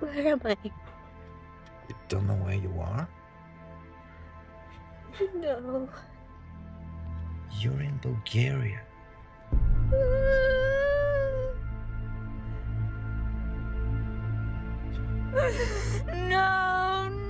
Where am I? You don't know where you are? No. You're in Bulgaria. No, no.